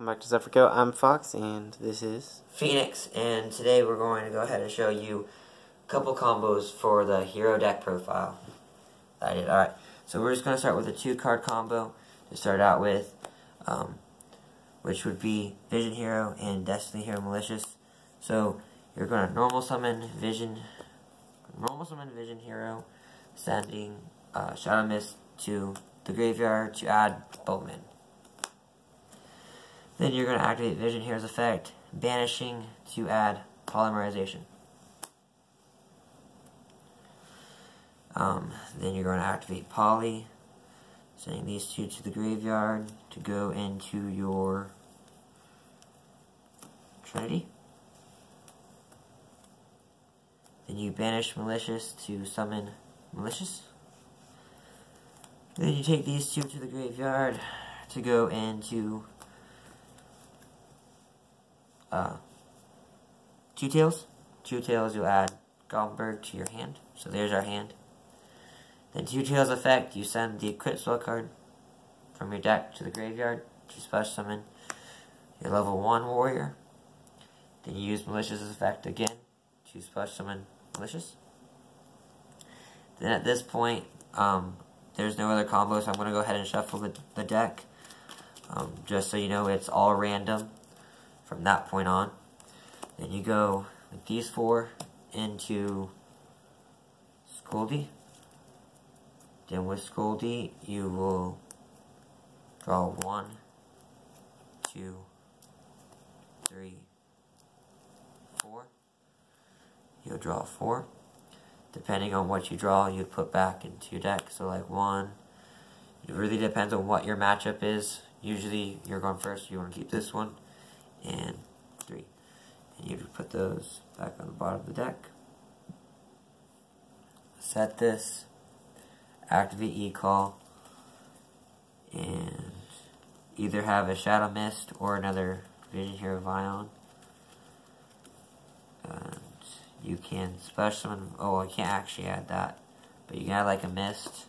Welcome back to Zeferco. I'm Fox, and this is Phoenix, and today we're going to go ahead and show you a couple combos for the hero deck profile that I did. Alright, so we're just going to start with a 2-card combo to start out with, which would be Vision Hero and Destiny Hero Malicious. So you're going to normal summon Vision Hero, sending Shadow Mist to the graveyard to add Bubbleman. Then you're going to activate Vision Hero's effect, banishing to add Polymerization. Then you're going to activate Poly, sending these two to the graveyard to go into your Trinity. Then you banish Malicious to summon Malicious. Then you take these two to the graveyard to go into Two Tails, you add Gomberg to your hand. So there's our hand. Then Two Tails effect, you send the equip spell card from your deck to the graveyard to special summon your level 1 warrior. Then you use Malicious effect again to special summon Malicious. Then at this point, there's no other combo, so I'm going to go ahead and shuffle the deck. Just so you know, it's all random from that point on. Then you go with these four into Skoldi. Then with Skoldi, you will draw 1, 2, 3, 4. You'll draw 4. Depending on what you draw, you put back into your deck. So like 1. It really depends on what your matchup is. Usually you're going first, you want to keep this one. And 3. And you put those back on the bottom of the deck. Set this. Activate eCall. And either have a Shadow Mist or another Vision Hero Vyon. And you can special summon. Oh, I can't actually add that. But you can add like a Mist.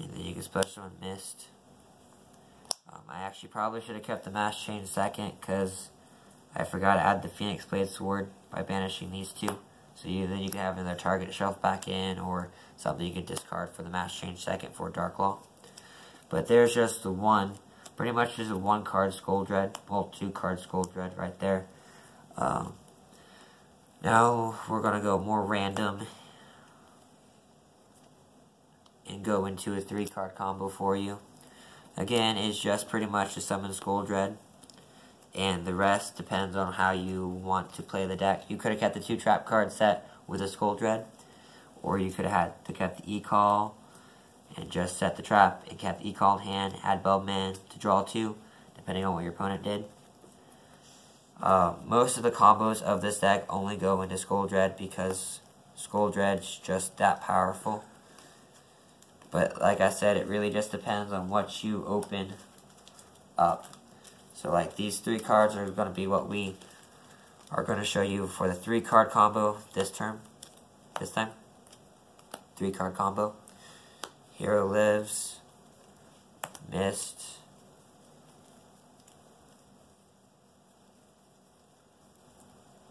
And then you can special summon Mist. I actually probably should have kept the mass chain second, because I forgot to add the Phoenix Blade Sword by banishing these two. So then you can have another target shelf back in, or something you can discard for the mass change second for Dark Law. But there's just the one, pretty much just a 1-card Skull Dread, well, 2-card Skull Dread right there. Now we're going to go more random and go into a 3-card combo for you. Again, it's just pretty much to summon Skull Dread, and the rest depends on how you want to play the deck. You could have kept the 2-trap card set with a Skull Dread, or you could have kept the eCall and just set the trap and kept the eCall in hand, add Bellman to draw 2, depending on what your opponent did. Most of the combos of this deck only go into Skull Dread because Skull Dread's just that powerful. But like I said, it really just depends on what you open up. So like these 3 cards are going to be what we are going to show you for the 3-card combo this time. 3-card combo. Hero Lives, Mist,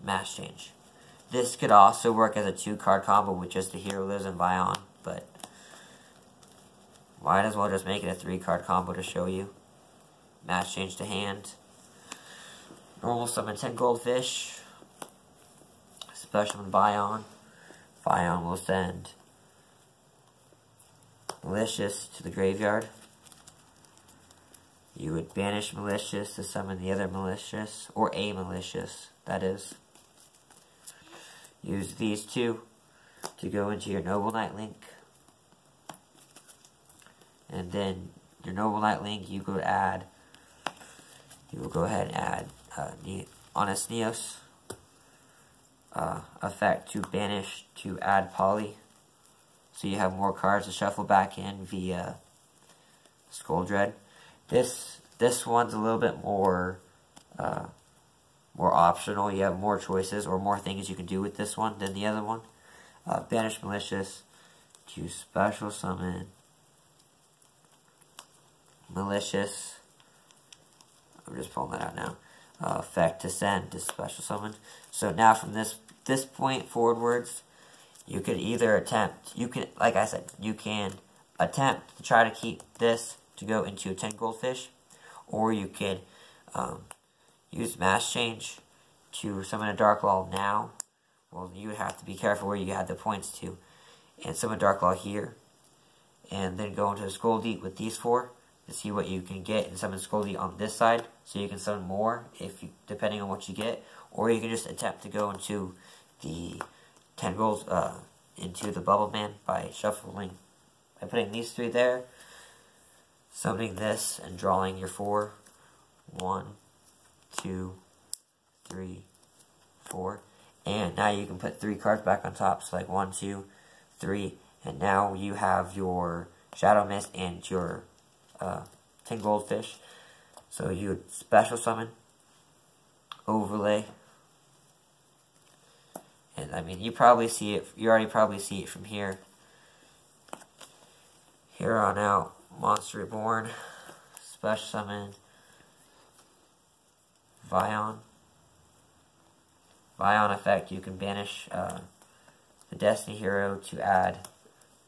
Mass Change. This could also work as a 2-card combo with just the Hero Lives and Vyon, but might as well just make it a 3-card combo to show you. Mass change to hand. Normal summon 10 goldfish. Special summon Vyon. Vyon will send Malicious to the graveyard. You would banish Malicious to summon the other Malicious, or a Malicious, that is. Use these two to go into your Noble Knight Link. And then your noble knight link, you will go ahead and add Honest Neos effect to banish to add Poly, so you have more cards to shuffle back in via Skull Dread. This one's a little bit more more optional. You have more choices or more things you can do with this one than the other one. Banish Malicious to special summon Malicious. I'm just pulling that out now. Effect to send to special summon. So now from this point forwardwards, you could either attempt. You can, like I said, you can attempt to try to keep this to go into 10 goldfish, or you can use mass change to summon a Dark Law now. Well, you would have to be careful where you had the points to, and summon Dark Law here, and then go into Skoldi with these four to see what you can get, and summon Skoldi on this side, so you can summon more if you, depending on what you get, or you can just attempt to go into the 10 rolls into the Bubbleman by shuffling, by putting these three there, summoning this, and drawing your four. 1, 2, 3, 4, and now you can put three cards back on top, so like 1, 2, 3, and now you have your Shadow Mist and your 10 goldfish. So you would special summon, overlay, and I mean, you probably see it, you already probably see it from here. Here on out, Monster Reborn, special summon, Vyon. Vyon effect, you can banish the Destiny Hero to add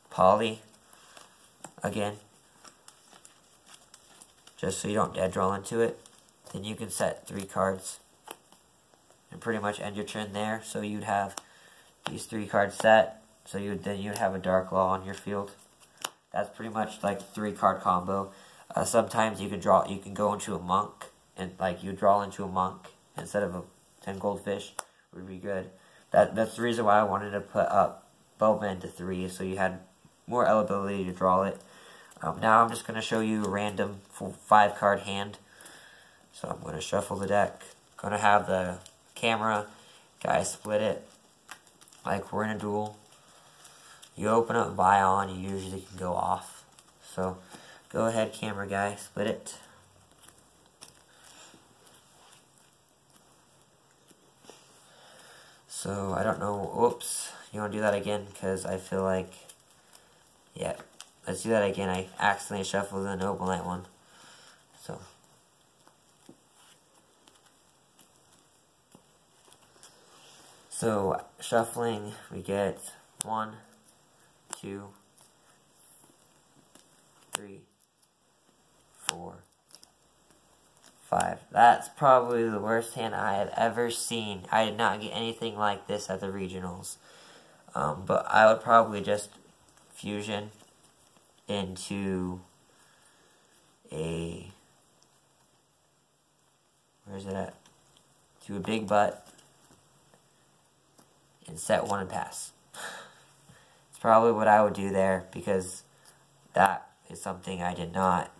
Poly again, just so you don't dead draw into it. Then you can set three cards and pretty much end your turn there. So you'd have these three cards set, so you'd have a Dark Law on your field. That's pretty much like three card combo. Sometimes you can draw, you can go into a monk, and like you draw into a monk instead of a 10 goldfish would be good. That's the reason why I wanted to put up Bellman to 3, so you had more eligibility to draw it. Now I'm just going to show you a random 5 card hand. So I'm going to shuffle the deck. Going to have the camera guy split it like we're in a duel. You open up Vyon, you usually can go off. So go ahead, camera guy, split it. So I don't know, oops, you want to do that again, because I feel like, yeah, let's do that again. I accidentally shuffled the noble knight one, so. So shuffling, we get 1, 2, 3, 4, 5. That's probably the worst hand I have ever seen. I did not get anything like this at the regionals. But I would probably just fusion into a... where's it at? To a big butt. And set one and pass. It's probably what I would do there, because that is something I did not...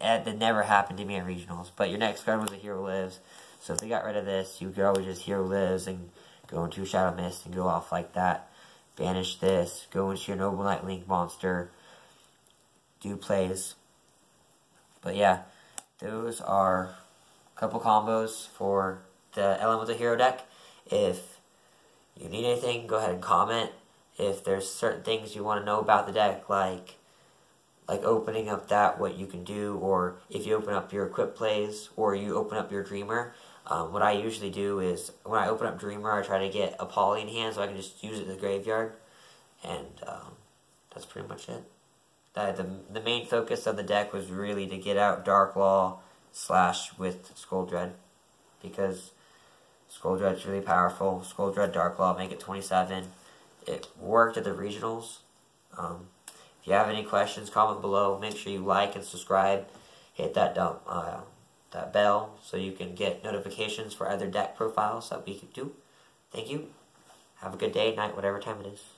that never happened to me at regionals. But your next card was a Hero Lives, so if they got rid of this, you could always just Hero Lives and go into Shadow Mist and go off like that. Banish this, go into your Noble Knight Link monster, do plays. But yeah, those are a couple combos for the Elemental Hero deck. If you need anything, go ahead and comment. If there's certain things you want to know about the deck, like opening up that, what you can do, or if you open up your equip plays, or you open up your Dreamer, what I usually do is, when I open up Dreamer, I try to get a Poly in hand, so I can just use it in the graveyard, and that's pretty much it. The main focus of the deck was really to get out Dark Law slash with Skull Dread, because Skull Dread's really powerful. Skull Dread, Dark Law, make it 27. It worked at the regionals. If you have any questions, comment below. Make sure you like and subscribe. Hit that that bell so you can get notifications for other deck profiles that we can do. Thank you. Have a good day, night, whatever time it is.